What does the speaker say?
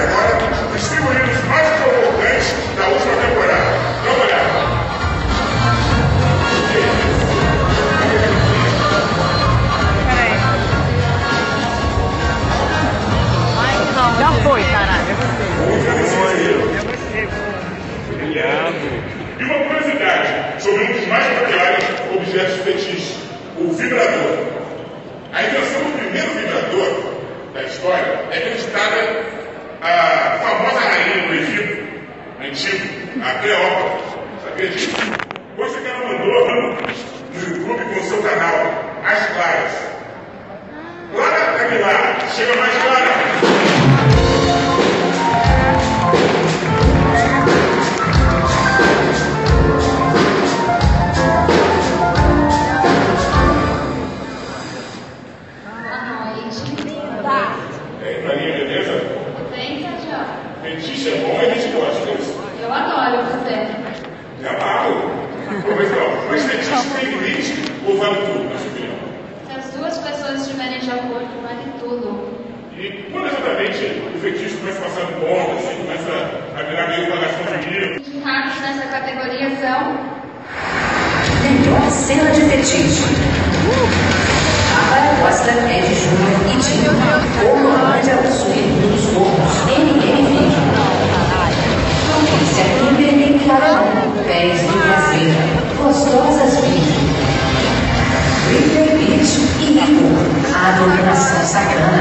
agora os figurinos mais provocantes da última temporada. Vamos olhar. Peraí. Ai, já foi, caralho. E uma curiosidade sobre um dos mais populares objetos fetiches, o vibrador. A invenção do primeiro vibrador da história é acreditada a famosa rainha do Egito antigo, a Cleópatra. Sabia disso? Coisa que ela mandou no YouTube com o seu canal, As Claras. Clara Aguilar, chega mais clara! Gostosas vidas, livre-arbítrio e amor, a dominação sagrada.